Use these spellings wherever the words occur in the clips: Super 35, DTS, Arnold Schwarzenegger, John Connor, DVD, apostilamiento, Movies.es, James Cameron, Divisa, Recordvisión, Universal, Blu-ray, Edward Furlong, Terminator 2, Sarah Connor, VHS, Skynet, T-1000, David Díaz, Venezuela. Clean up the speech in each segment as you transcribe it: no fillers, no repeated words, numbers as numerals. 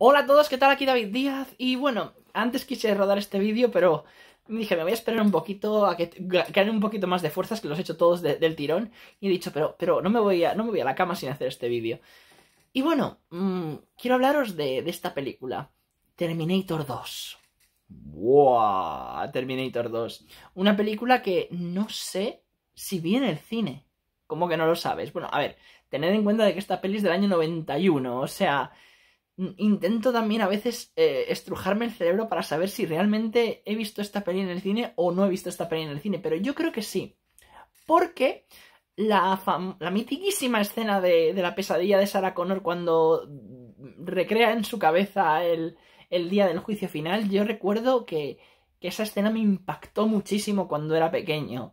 Hola a todos, ¿qué tal? Aquí David Díaz. Y bueno, antes quise rodar este vídeo, pero dije, me voy a esperar un poquito a que ganen un poquito más de fuerzas, que los he hecho todos del tirón. Y he dicho, pero no me voy a la cama sin hacer este vídeo. Y bueno, quiero hablaros de esta película, Terminator 2. ¡Wow! Terminator 2. Una película que no sé si vi en el cine. ¿Cómo que no lo sabes? Bueno, a ver, tened en cuenta de que esta peli es del año 91, o sea... Intento también a veces estrujarme el cerebro para saber si realmente he visto esta peli en el cine o no he visto esta peli en el cine, pero yo creo que sí, porque la mitiquísima escena de la pesadilla de Sarah Connor cuando recrea en su cabeza el día del juicio final, yo recuerdo que esa escena me impactó muchísimo cuando era pequeño.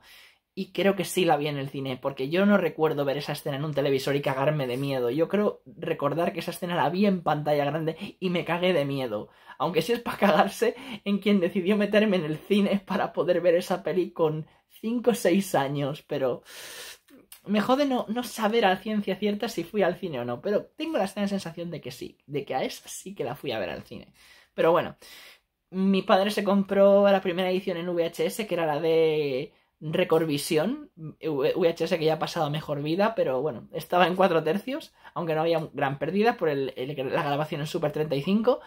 Y creo que sí la vi en el cine, porque yo no recuerdo ver esa escena en un televisor y cagarme de miedo. Yo creo recordar que esa escena la vi en pantalla grande y me cagué de miedo. Aunque sí es para cagarse en quien decidió meterme en el cine para poder ver esa peli con 5 o 6 años. Pero me jode no saber a ciencia cierta si fui al cine o no. Pero tengo la sensación de que sí, de que a esa sí que la fui a ver al cine. Pero bueno, mi padre se compró la primera edición en VHS, que era la de... Recordvisión, VHS que ya ha pasado a mejor vida, pero bueno, estaba en 4/3, aunque no había gran pérdida por la grabación en Super 35.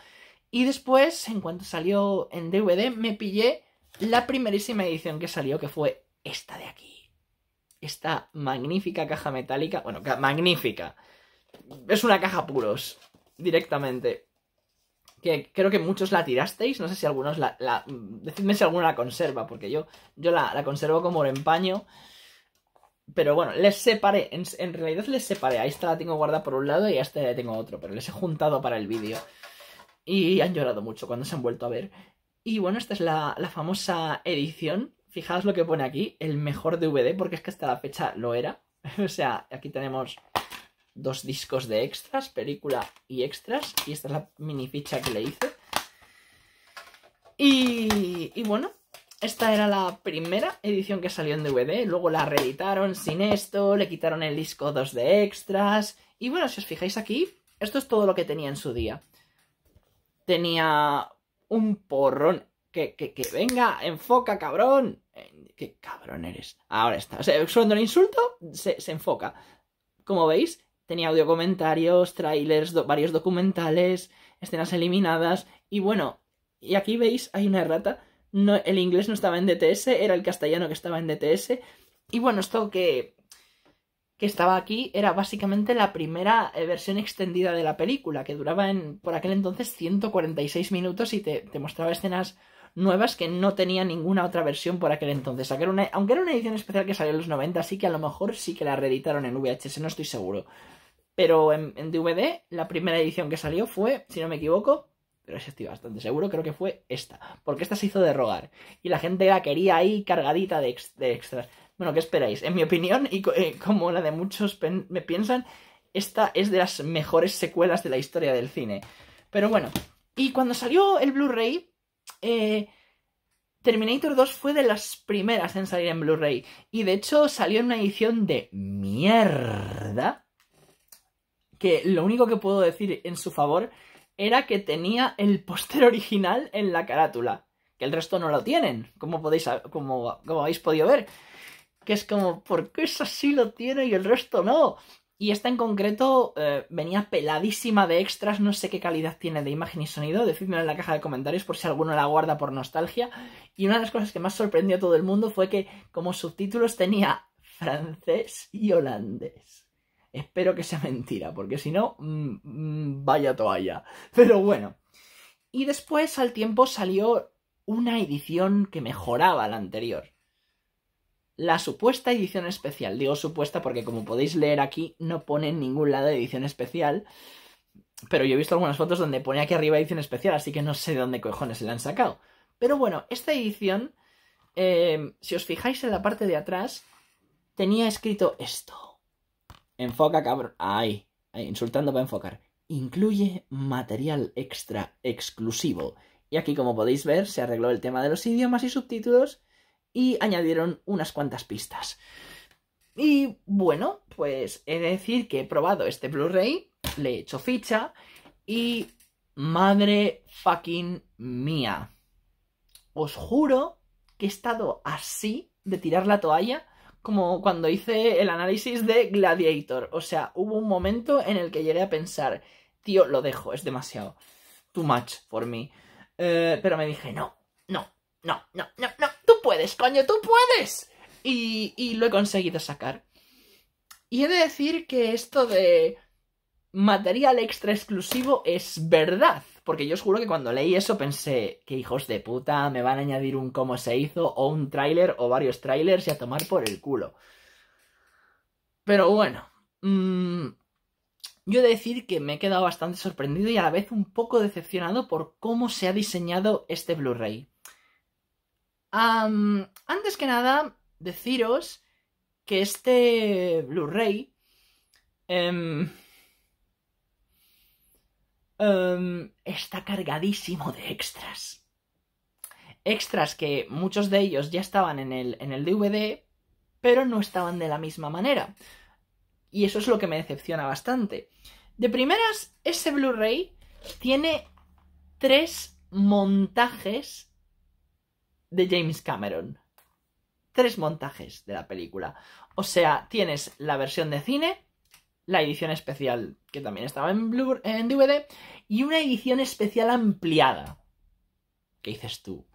Y después, en cuanto salió en DVD, me pillé la primerísima edición que salió, que fue esta de aquí. Esta magnífica caja metálica, bueno, magnífica. Es una caja puros, directamente. Que creo que muchos la tirasteis, no sé si algunos decidme si alguno la conserva, porque yo la conservo como empaño. Pero bueno, les separé, en realidad les separé. A esta la tengo guardada por un lado y a esta la tengo otro, pero les he juntado para el vídeo. Y han llorado mucho cuando se han vuelto a ver. Y bueno, esta es la famosa edición. Fijaos lo que pone aquí, el mejor DVD, porque es que hasta la fecha lo era. O sea, aquí tenemos... 2 discos de extras, película y extras. Y esta es la mini ficha que le hice. Y bueno, esta era la primera edición que salió en DVD. Luego la reeditaron sin esto, le quitaron el disco 2 de extras. Y bueno, si os fijáis aquí, esto es todo lo que tenía en su día. Tenía un porrón. Que venga, enfoca, cabrón. ¿Qué cabrón eres? Ahora está. O sea, suelto el insulto, se enfoca. Como veis... Tenía audio comentarios, trailers, varios documentales, escenas eliminadas. Y bueno, y aquí veis, hay una errata. No, el inglés no estaba en DTS, era el castellano que estaba en DTS. Y bueno, esto que estaba aquí era básicamente la primera versión extendida de la película, que duraba por aquel entonces 146 minutos y te mostraba escenas nuevas que no tenía ninguna otra versión por aquel entonces. Aunque era una edición especial que salió en los 90, así que a lo mejor sí que la reeditaron en VHS, no estoy seguro. Pero en DVD, la primera edición que salió fue, si no me equivoco, pero sí estoy bastante seguro, creo que fue esta. Porque esta se hizo de rogar. Y la gente la quería ahí cargadita de extras. Bueno, ¿qué esperáis? En mi opinión, y como la de muchos me piensan, esta es de las mejores secuelas de la historia del cine. Pero bueno, y cuando salió el Blu-ray... Terminator 2 fue de las primeras en salir en Blu-ray. Y de hecho salió en una edición de mierda. Que lo único que puedo decir en su favor era que tenía el póster original en la carátula. Que el resto no lo tienen, como habéis podido ver. Que es como, ¿por qué esa sí lo tiene y el resto no? Y esta en concreto venía peladísima de extras, no sé qué calidad tiene de imagen y sonido, decídmelo en la caja de comentarios por si alguno la guarda por nostalgia. Y una de las cosas que más sorprendió a todo el mundo fue que como subtítulos tenía francés y holandés. Espero que sea mentira, porque si no, vaya toalla. Pero bueno. Y después al tiempo salió una edición que mejoraba la anterior. La supuesta edición especial, digo supuesta porque como podéis leer aquí no pone en ningún lado edición especial, pero yo he visto algunas fotos donde pone aquí arriba edición especial, así que no sé de dónde cojones se la han sacado. Pero bueno, esta edición, si os fijáis en la parte de atrás, tenía escrito esto. Enfoca, cabrón. Ay, insultando para enfocar. Incluye material extra exclusivo. Y aquí, como podéis ver, se arregló el tema de los idiomas y subtítulos. Y añadieron unas cuantas pistas. Y bueno, pues he de decir que he probado este Blu-ray, le he hecho ficha y Madre fucking mía. Os juro que he estado así de tirar la toalla como cuando hice el análisis de Gladiator. O sea, hubo un momento en el que llegué a pensar, tío, lo dejo, es demasiado. Too much for me. Pero me dije, no. Tú puedes, coño, tú puedes. Y lo he conseguido sacar. Y he de decir que esto de material extra exclusivo es verdad. Porque yo os juro que cuando leí eso pensé, qué hijos de puta, me van a añadir un cómo se hizo, o un tráiler, o varios tráilers y a tomar por el culo. Pero bueno, yo he de decir que me he quedado bastante sorprendido y a la vez un poco decepcionado por cómo se ha diseñado este Blu-ray. Antes que nada, deciros que este Blu-ray está cargadísimo de extras. Extras que muchos de ellos ya estaban en el DVD, pero no estaban de la misma manera. Y eso es lo que me decepciona bastante. De primeras, ese Blu-ray tiene 3 montajes de James Cameron. 3 montajes de la película. O sea, tienes la versión de cine, la edición especial que también estaba en DVD y una edición especial ampliada. ¿Qué dices tú?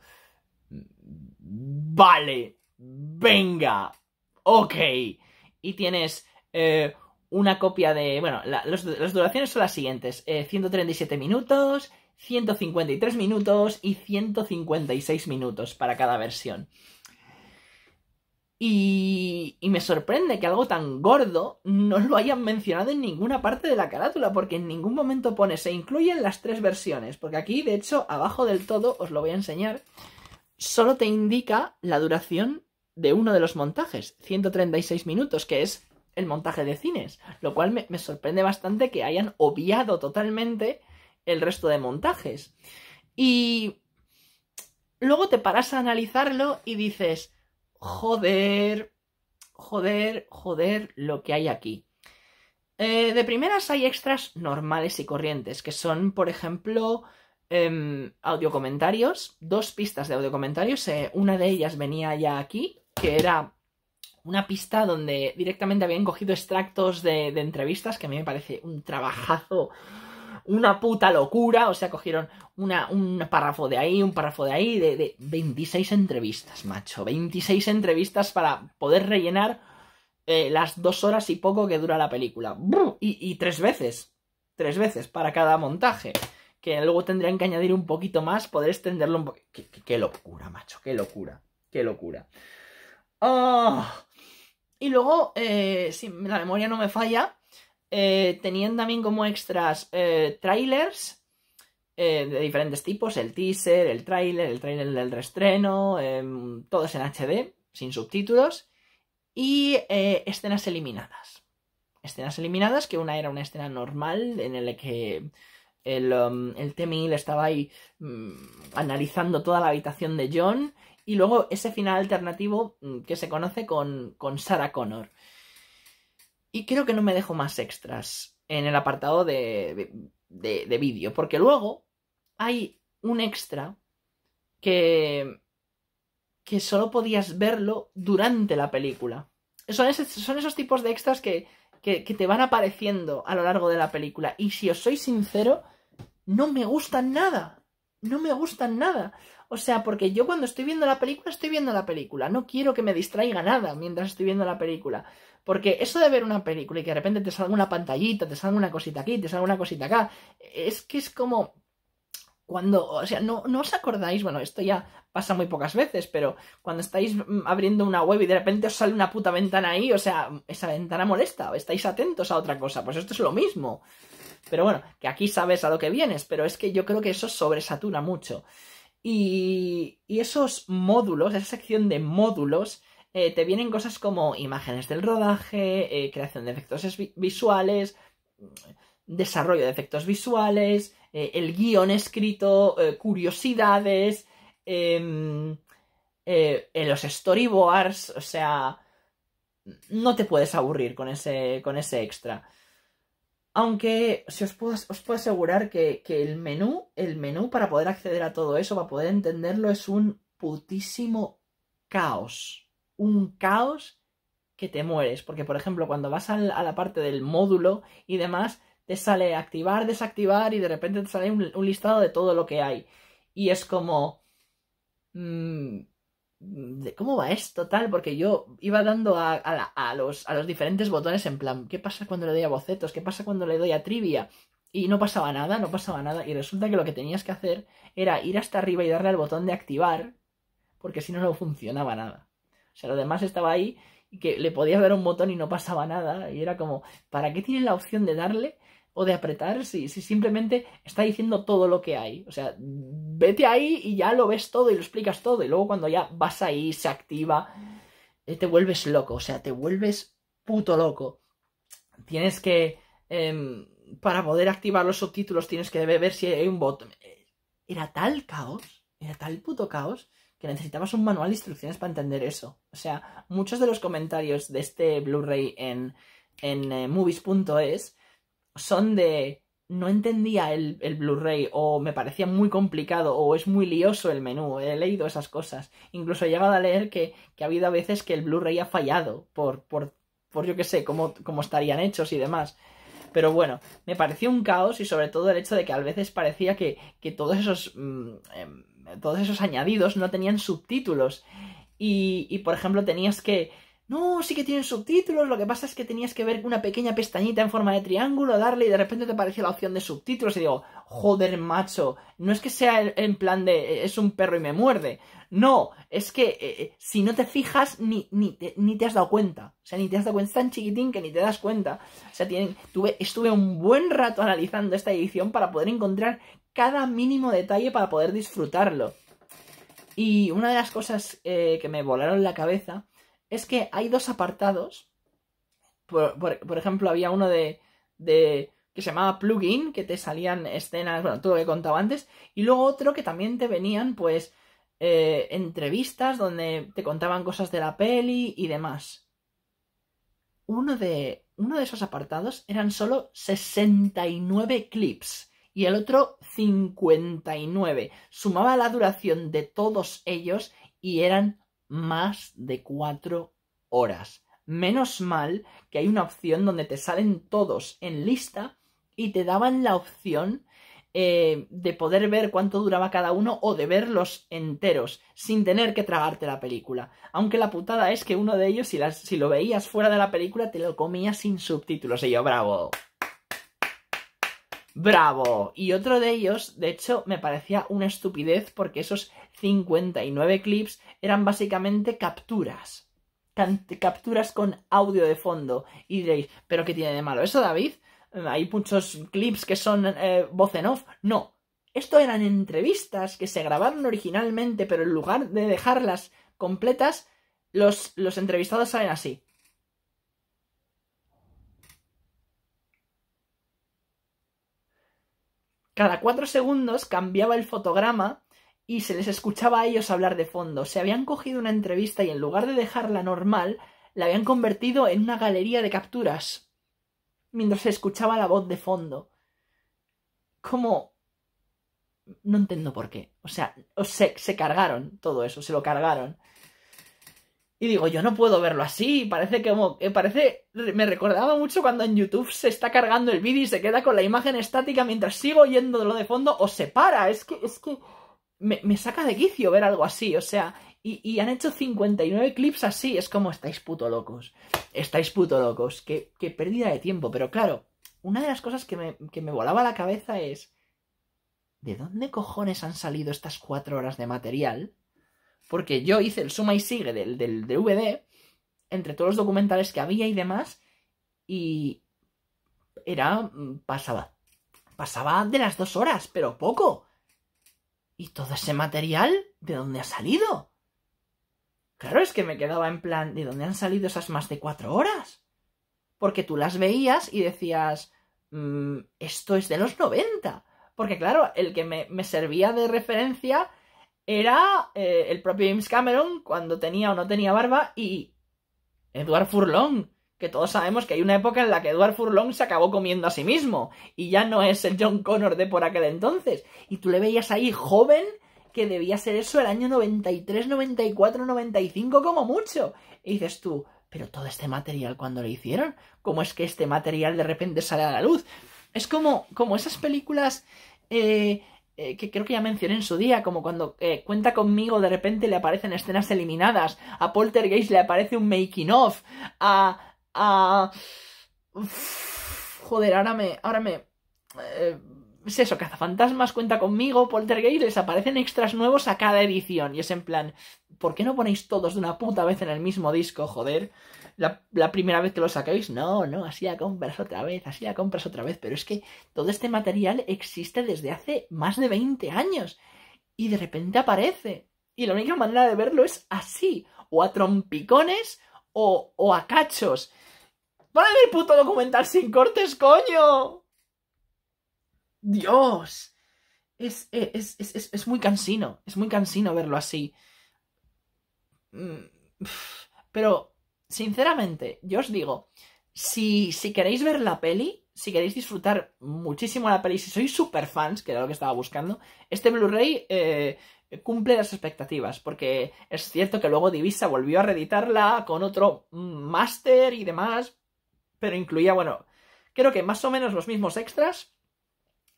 Vale, venga, ok. Y tienes una copia de... Bueno, las duraciones son las siguientes. 137 minutos, 153 minutos y 156 minutos para cada versión. Y me sorprende que algo tan gordo no lo hayan mencionado en ninguna parte de la carátula, porque en ningún momento pone, se incluyen las 3 versiones, porque aquí, de hecho, abajo del todo, os lo voy a enseñar, solo te indica la duración de uno de los montajes, 136 minutos, que es el montaje de cines, lo cual me sorprende bastante que hayan obviado totalmente el resto de montajes. Y luego te paras a analizarlo y dices... Joder, lo que hay aquí. De primeras hay extras normales y corrientes, que son, por ejemplo, audiocomentarios, 2 pistas de audiocomentarios. Una de ellas venía ya aquí, que era una pista donde directamente habían cogido extractos de entrevistas, que a mí me parece un trabajazo, una puta locura. O sea, cogieron un párrafo de ahí, de 26 entrevistas, macho. 26 entrevistas para poder rellenar las 2 horas y poco que dura la película. Y 3 veces. 3 veces para cada montaje. Que luego tendrían que añadir un poquito más, poder extenderlo un poquito. Qué locura, macho. Qué locura. Oh. Y luego, si la memoria no me falla... tenían también como extras trailers de diferentes tipos, el teaser, el trailer del reestreno, todos en HD, sin subtítulos, y escenas eliminadas. Escenas eliminadas, que una era una escena normal en la que el T-1000 estaba ahí analizando toda la habitación de John, y luego ese final alternativo que se conoce con Sarah Connor. Y creo que no me dejo más extras en el apartado de vídeo. Porque luego hay un extra que solo podías verlo durante la película. Son esos tipos de extras que te van apareciendo a lo largo de la película. Y si os soy sincero, no me gustan nada. No me gustan nada. O sea, porque yo cuando estoy viendo la película, No quiero que me distraiga nada mientras estoy viendo la película. Porque eso de ver una película y que de repente te salga una pantallita, te salga una cosita aquí, te salga una cosita acá, es que es como cuando, o sea, no os acordáis, bueno, esto ya pasa muy pocas veces, pero cuando estáis abriendo una web y de repente os sale una puta ventana ahí, o sea, esa ventana molesta, estáis atentos a otra cosa, pues esto es lo mismo. Pero bueno, que aquí sabes a lo que vienes, pero es que yo creo que eso sobresatura mucho. Y esos módulos, esa sección de módulos... te vienen cosas como imágenes del rodaje, creación de efectos visuales, desarrollo de efectos visuales, el guión escrito, curiosidades, los storyboards, o sea, no te puedes aburrir con ese extra. Aunque os puedo asegurar que el menú para poder acceder a todo eso, para poder entenderlo, es un putísimo caos. Un caos que te mueres. Porque, por ejemplo, cuando vas a la parte del módulo y demás, te sale activar, desactivar y de repente te sale un listado de todo lo que hay. Y es como... ¿Cómo va esto? Tal, porque yo iba dando a los diferentes botones en plan, ¿qué pasa cuando le doy a bocetos? ¿Qué pasa cuando le doy a trivia? Y no pasaba nada, no pasaba nada. Y resulta que lo que tenías que hacer era ir hasta arriba y darle al botón de activar, porque si no, no funcionaba nada. O sea, lo demás estaba ahí y que le podías dar un botón y no pasaba nada. Y era como, ¿para qué tienes la opción de darle o de apretar si simplemente está diciendo todo lo que hay? O sea, vete ahí y ya lo ves todo y lo explicas todo. Y luego cuando ya vas ahí, se activa, te vuelves loco. O sea, te vuelves puto loco. Tienes que... para poder activar los subtítulos tienes que ver si hay un botón. Era tal caos, era tal puto caos, que necesitabas un manual de instrucciones para entender eso. O sea, muchos de los comentarios de este Blu-ray en Movies.es son de... no entendía el Blu-ray, o me parecía muy complicado, o es muy lioso el menú. He leído esas cosas. Incluso he llegado a leer que ha habido a veces que el Blu-ray ha fallado por yo qué sé, cómo estarían hechos y demás. Pero bueno, me pareció un caos, y sobre todo el hecho de que a veces parecía que todos esos añadidos no tenían subtítulos. Y por ejemplo, tenías que... No, sí que tienen subtítulos, lo que pasa es que tenías que ver una pequeña pestañita en forma de triángulo, darle y de repente te apareció la opción de subtítulos y digo, joder, macho, no es que sea en plan de es un perro y me muerde. No, es que si no te fijas ni te has dado cuenta. O sea, ni te has dado cuenta, es tan chiquitín que ni te das cuenta. O sea, estuve un buen rato analizando esta edición para poder encontrar cada mínimo detalle para poder disfrutarlo. Y una de las cosas que me volaron la cabeza... es que hay dos apartados. Por ejemplo, había uno que se llamaba plugin, que te salían escenas, bueno, todo lo que contaba antes, y luego otro que también te venían, pues, entrevistas donde te contaban cosas de la peli y demás. Uno de esos apartados eran solo 69 clips y el otro 59. Sumaba la duración de todos ellos y eran más de 4 horas. Menos mal que hay una opción donde te salen todos en lista y te daban la opción de poder ver cuánto duraba cada uno o de verlos enteros sin tener que tragarte la película. Aunque la putada es que uno de ellos, si lo veías fuera de la película, te lo comías sin subtítulos. Y yo, bravo. ¡Bravo! Y otro de ellos, de hecho, me parecía una estupidez porque esos 59 clips eran básicamente capturas. Capturas con audio de fondo. Y diréis, ¿pero qué tiene de malo eso, David? Hay muchos clips que son voz en off. No, esto eran entrevistas que se grabaron originalmente, pero en lugar de dejarlas completas, los entrevistados salen así. Cada 4 segundos cambiaba el fotograma y se les escuchaba a ellos hablar de fondo. Se habían cogido una entrevista y en lugar de dejarla normal, la habían convertido en una galería de capturas, mientras se escuchaba la voz de fondo. ¿Cómo? No entiendo por qué. O sea, se cargaron todo eso, se lo cargaron. Y digo, yo no puedo verlo así, me recordaba mucho cuando en YouTube se está cargando el vídeo y se queda con la imagen estática mientras sigo oyéndolo de fondo o se para. Es que me saca de quicio ver algo así, o sea, y han hecho 59 clips así, es como estáis puto locos, qué pérdida de tiempo. Pero claro, una de las cosas que me volaba la cabeza es, ¿de dónde cojones han salido estas 4 horas de material? Porque yo hice el suma y sigue del DVD, entre todos los documentales que había y demás, y pasaba de las 2 horas, pero poco. ¿Y todo ese material de dónde ha salido? Claro, es que me quedaba en plan, ¿de dónde han salido esas más de 4 horas? Porque tú las veías y decías, esto es de los 90. Porque claro, el que me servía de referencia... era el propio James Cameron cuando tenía o no tenía barba, y Edward Furlong, que todos sabemos que hay una época en la que Edward Furlong se acabó comiendo a sí mismo, y ya no es el John Connor de por aquel entonces, y tú le veías ahí joven, que debía ser eso el año 93, 94, 95 como mucho, y dices tú, pero todo este material cuando lo hicieron, ¿cómo es que este material de repente sale a la luz? Es como esas películas que creo que ya mencioné en su día, como cuando Cuenta Conmigo de repente le aparecen escenas eliminadas, a Poltergeist le aparece un making of, joder, ahora me... es eso, Cazafantasmas, Cuenta Conmigo, Poltergeist, les aparecen extras nuevos a cada edición. Y es en plan, ¿por qué no ponéis todos de una puta vez en el mismo disco, joder? La primera vez que lo sacáis, no, así la compras otra vez, Pero es que todo este material existe desde hace más de 20 años. Y de repente aparece. Y la única manera de verlo es así. O a trompicones o a cachos. ¡Para ver el puto documental sin cortes, coño! ¡Dios! Es muy cansino. Es muy cansino verlo así. Pero, sinceramente, yo os digo, si queréis ver la peli, si queréis disfrutar muchísimo la peli, si sois super fans, que era lo que estaba buscando, este Blu-ray cumple las expectativas, porque es cierto que luego Divisa volvió a reeditarla con otro máster y demás, pero incluía, bueno, creo que más o menos los mismos extras,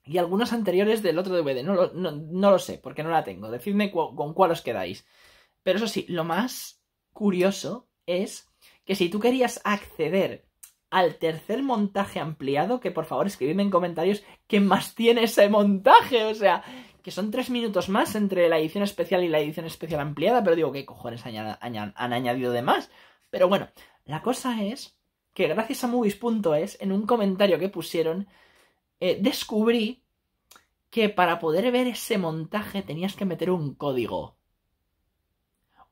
y algunos anteriores del otro DVD. No lo sé, porque no la tengo. Decidme con cuál os quedáis. Pero eso sí, lo más curioso es que si tú querías acceder al tercer montaje ampliado, que por favor escribidme en comentarios qué más tiene ese montaje. O sea, que son 3 minutos más entre la edición especial y la edición especial ampliada. Pero digo, ¿qué cojones han añadido de más? Pero bueno, la cosa es que gracias a Movies.es, en un comentario que pusieron, descubrí que para poder ver ese montaje tenías que meter un código.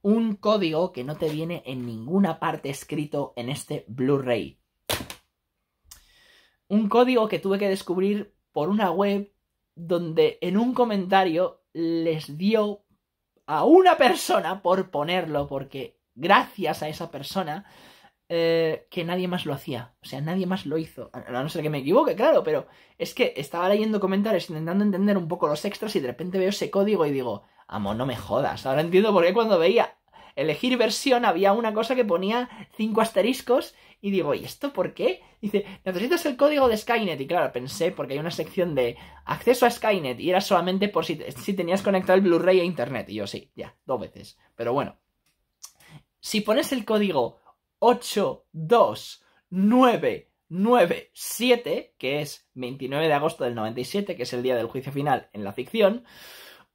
Un código que no te viene en ninguna parte escrito en este Blu-ray. Un código que tuve que descubrir por una web donde en un comentario les dio a una persona por ponerlo, porque gracias a esa persona... que nadie más lo hacía, o sea, nadie más lo hizo, a no ser que me equivoque, claro, pero es que estaba leyendo comentarios intentando entender un poco los extras y de repente veo ese código y digo, amo, no me jodas, ahora entiendo por qué cuando veía elegir versión había una cosa que ponía 5 asteriscos y digo, ¿y esto por qué? Dice, necesitas el código de Skynet, y claro, pensé, porque hay una sección de acceso a Skynet y era solamente por si tenías conectado el Blu-ray a internet, y yo sí, ya, 2 veces, pero bueno, si pones el código 82997, que es 29 de agosto del 97, que es el día del juicio final en la ficción,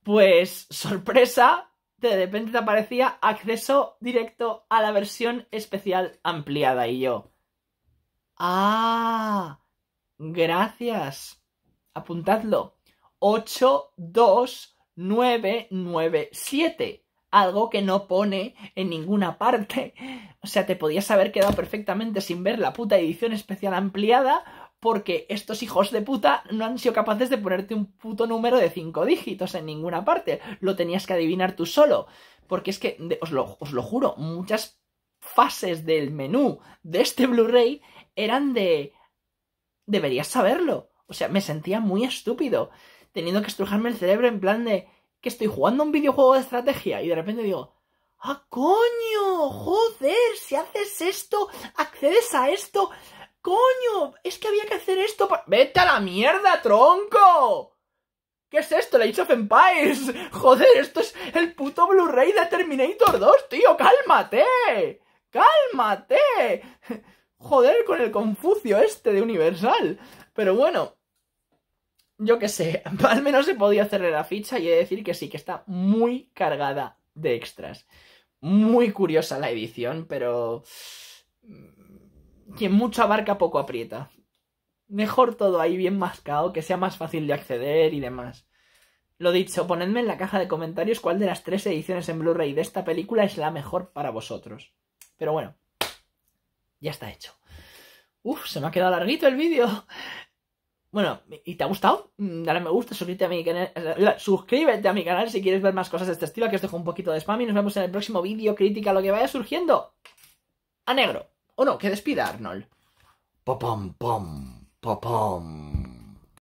pues, sorpresa, de repente te aparecía acceso directo a la versión especial ampliada, y yo, ¡ah! Gracias, apuntadlo, 82997. Algo que no pone en ninguna parte. O sea, te podías haber quedado perfectamente sin ver la puta edición especial ampliada porque estos hijos de puta no han sido capaces de ponerte un puto número de 5 dígitos en ninguna parte. Lo tenías que adivinar tú solo. Porque es que, os lo juro, muchas fases del menú de este Blu-ray eran de... Deberías saberlo. O sea, me sentía muy estúpido teniendo que estrujarme el cerebro en plan de... que estoy jugando un videojuego de estrategia y de repente digo, ¡ah, coño! ¡Joder! Si haces esto, accedes a esto. ¡Coño! Es que había que hacer esto para... ¡Vete a la mierda, tronco! ¿Qué es esto? La Age of Empires. ¡Joder! Esto es el puto Blu-ray de Terminator 2, tío. ¡Cálmate! ¡Cálmate! Joder, con el Confucio este de Universal. Pero bueno... yo qué sé, al menos he podido hacerle la ficha y he de decir que sí, que está muy cargada de extras. Muy curiosa la edición, pero... quien mucho abarca, poco aprieta. Mejor todo ahí bien mascado, que sea más fácil de acceder y demás. Lo dicho, ponedme en la caja de comentarios cuál de las 3 ediciones en Blu-ray de esta película es la mejor para vosotros. Pero bueno, ya está hecho. Uf, se me ha quedado larguito el vídeo. Bueno, ¿y te ha gustado? Dale me gusta, suscríbete a mi canal si quieres ver más cosas de este estilo. Aquí os dejo un poquito de spam y nos vemos en el próximo vídeo. Crítica, lo que vaya surgiendo. A negro. O no, que despida Arnold. Popom, pom, popom.